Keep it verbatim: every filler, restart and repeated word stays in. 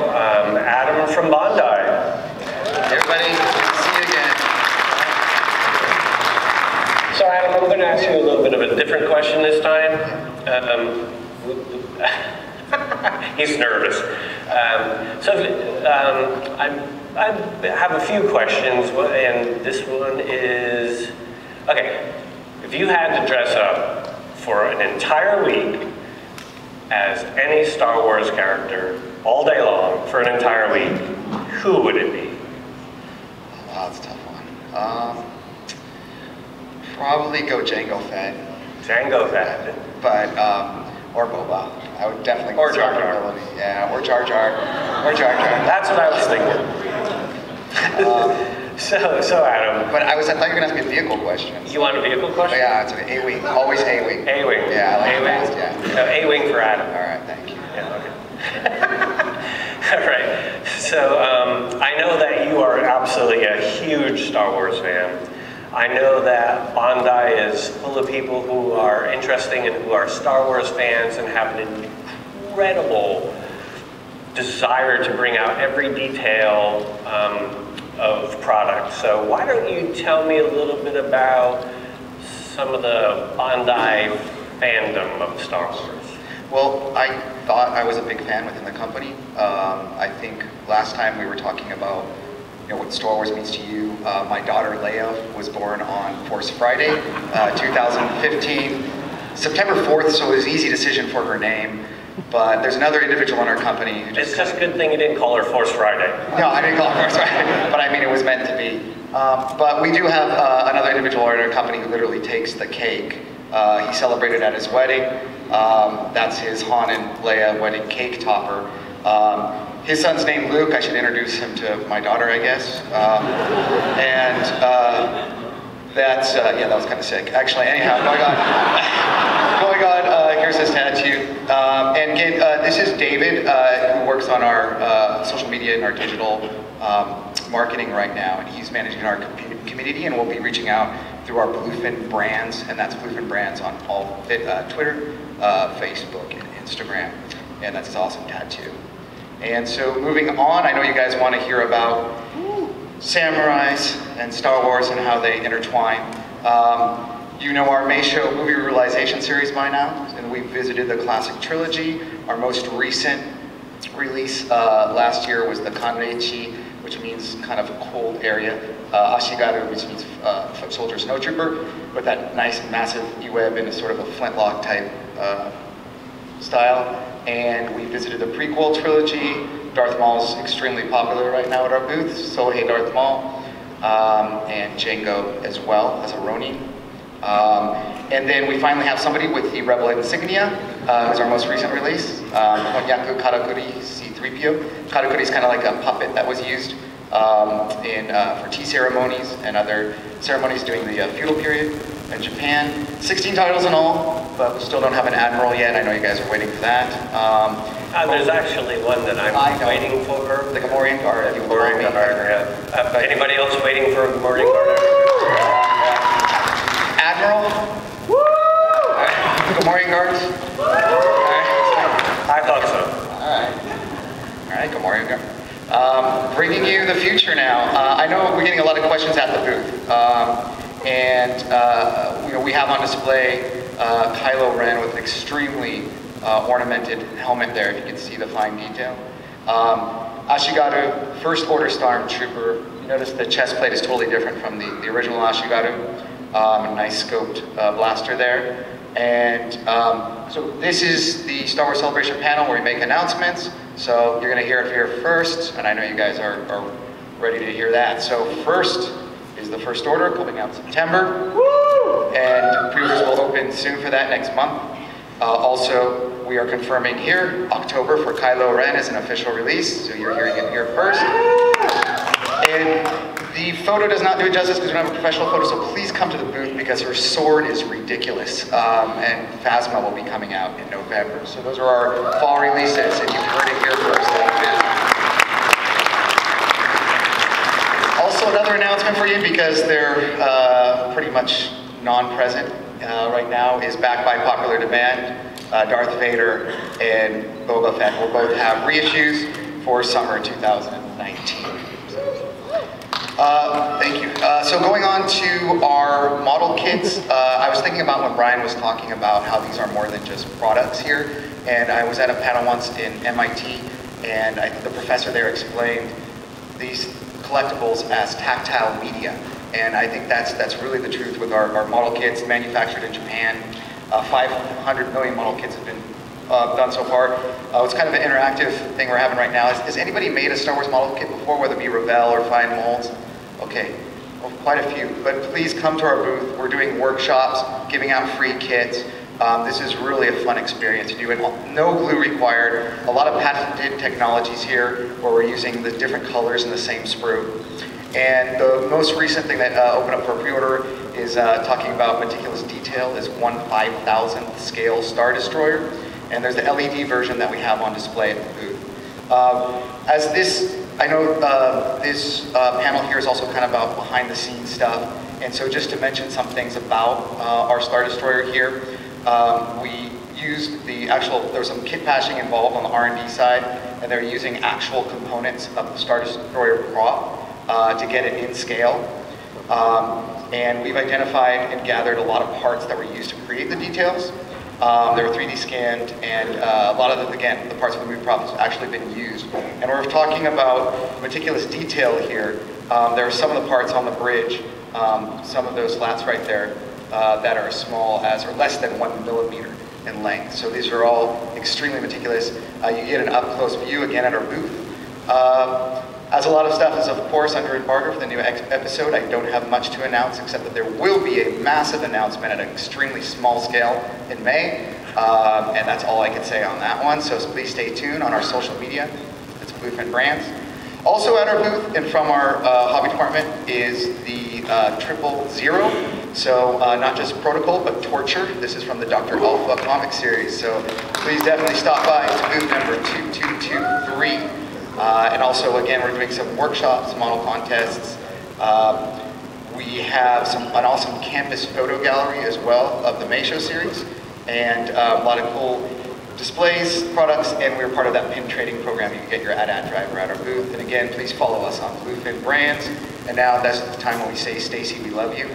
I'm Adam from Bandai. Everybody, see you again. So Adam, I'm going to ask you a little bit of a different question this time. Um, he's nervous. Um, so um, I'm, I have a few questions, and this one is, okay, if you had to dress up for an entire week as any Star Wars character all day long for an entire week, who would it be? Wow, that's a tough one. Um, probably go Jango Fett. Jango Fett. But, um, or Boba. I would definitely go. Or Jar Jar. Yeah, or Jar Jar. Or Jar Jar. That's what I was thinking. um, so, so Adam. But I was, I thought you were going to ask me a vehicle question. You want a vehicle question? But yeah, it's an A-wing. Always A-wing. A-wing. Yeah, I like A-wing. Fast, yeah. No, A-wing for Adam. All right, thank you. Yeah, okay. All right. So um, I know that you are absolutely a huge Star Wars fan. I know that Bandai is full of people who are interesting and who are Star Wars fans and have an incredible desire to bring out every detail um, of product. So why don't you tell me a little bit about some of the Bandai fandom of Star Wars? Well, I thought I was a big fan within the company. Um, I think last time we were talking about you know, what Star Wars means to you. Uh, my daughter Leia was born on Force Friday, uh, two thousand fifteen, September fourth, so it was an easy decision for her name. But there's another individual in our company who just— It's just a good thing you didn't call her Force Friday. No, I didn't call her Force Friday, but I mean, it was meant to be. Um, but we do have uh, another individual in our company who literally takes the cake. Uh, he celebrated at his wedding. Um, that's his Han and Leia wedding cake topper. Um, His son's name Luke. I should introduce him to my daughter, I guess. Um, and uh, that's uh, yeah, that was kind of sick, actually. Anyhow, going on, going on. Uh, here's his tattoo. Um, and again, uh, this is David, uh, who works on our uh, social media and our digital um, marketing right now, and he's managing our com community. And we'll be reaching out through our Bluefin Brands, and that's Bluefin Brands on all uh, Twitter, uh, Facebook, and Instagram. And that's his awesome tattoo. And so moving on, I know you guys want to hear about samurais and Star Wars and how they intertwine. Um, you know our Meisho movie realization series by now, and we visited the classic trilogy. Our most recent release uh, last year was the kanreichi, which means kind of a cold area. Uh, ashigaru, which means uh, foot soldier snowtrooper, with that nice massive e-web and a sort of a flintlock type uh, style. And we visited the prequel trilogy. Darth Maul's extremely popular right now at our booth, so hey Darth Maul. Um, and Jango as well, as a Roni. Um, and then we finally have somebody with the Rebel Insignia, uh, who's our most recent release. Um, Onyaku Karakuri, C three P O. Karakuri is kind of like a puppet that was used um, in, uh, for tea ceremonies and other ceremonies during the uh, feudal period in Japan. sixteen titles in all, but we still don't have an admiral yet. I know you guys are waiting for that. Um, uh, there's actually one that I'm I waiting for. The Gamorrean Guard. The Gamorrean Guard, yeah. Uh, anybody else waiting for a Gamorrean Guard? Yeah. Admiral? Woo! Right. Gamorrean Guards? Woo! Right. I thought so. All right. All right, Gamorrean Guard. Um, bringing you the future now. Uh, I know we're getting a lot of questions at the booth. Um, And uh, you know, we have on display uh, Kylo Ren with an extremely uh, ornamented helmet there, if you can see the fine detail. Um, Ashigaru, First Order Stormtrooper. You notice the chest plate is totally different from the, the original Ashigaru. Um, a nice scoped uh, blaster there. And um, so this is the Star Wars Celebration panel where we make announcements. So you're going to hear it here first, and I know you guys are, are ready to hear that. So first is the First Order, coming out in September. Woo! And pre-orders will open soon for that next month. Uh, also, we are confirming here, October for Kylo Ren is an official release, so you're hearing it here first. And the photo does not do it justice because we don't have a professional photo, so please come to the booth because her sword is ridiculous. Um, and Phasma will be coming out in November. So those are our fall releases, and you've heard it here first. Also, another announcement for you, because they're uh, pretty much non-present uh, right now, is backed by popular demand. Uh, Darth Vader and Boba Fett will both have reissues. for summer two thousand nineteen. Uh, thank you. Uh, so going on to our model kits, uh, I was thinking about when Brian was talking about how these are more than just products here, and I was at a panel once in M I T, and I think the professor there explained these collectibles as tactile media, and I think that's that's really the truth with our, our model kits manufactured in Japan. Uh, five hundred million model kits have been uh, done so far. Uh, it's kind of an interactive thing we're having right now. Has, has anybody made a Star Wars model kit before, whether it be Revell or Fine molds? Okay, well, quite a few, but please come to our booth. We're doing workshops, giving out free kits. Um, this is really a fun experience to do, and no glue required. A lot of patented technologies here where we're using the different colors in the same sprue. And the most recent thing that uh, opened up for pre-order is uh, talking about meticulous detail, is one five thousandth scale Star Destroyer. And there's the L E D version that we have on display at the booth. Um, as this, I know uh, this uh, panel here is also kind of about behind the scenes stuff. And so just to mention some things about uh, our Star Destroyer here, Um, we used the actual, there was some kit bashing involved on the R and D side, and they're using actual components of the Star Destroyer prop uh, to get it in scale. Um, and we've identified and gathered a lot of parts that were used to create the details. Um, they were three D scanned, and uh, a lot of, the, again, the parts of the movie prop have actually been used. And we're talking about meticulous detail here. Um, there are some of the parts on the bridge, um, some of those slats right there, Uh, that are as small as or less than one millimeter in length. So these are all extremely meticulous. Uh, you get an up-close view again at our booth. Um, as a lot of stuff is of course under embargo for the new episode, I don't have much to announce except that there will be a massive announcement at an extremely small scale in May. Um, and that's all I can say on that one. So please stay tuned on our social media. It's Bluefin Brands. Also at our booth and from our uh, hobby department is the uh, triple zero. So uh, not just protocol, but torture. This is from the Doctor Alpha comic series. So please definitely stop by to booth number two two two three. Uh, and also, again, we're doing some workshops, model contests. Um, we have some, an awesome campus photo gallery as well of the Meisho series, and uh, a lot of cool displays, products, and we're part of that pin trading program. You can get your ad-ad driver at our booth. And again, please follow us on Bluefin Brands. And now that's the time when we say, Stacy, we love you.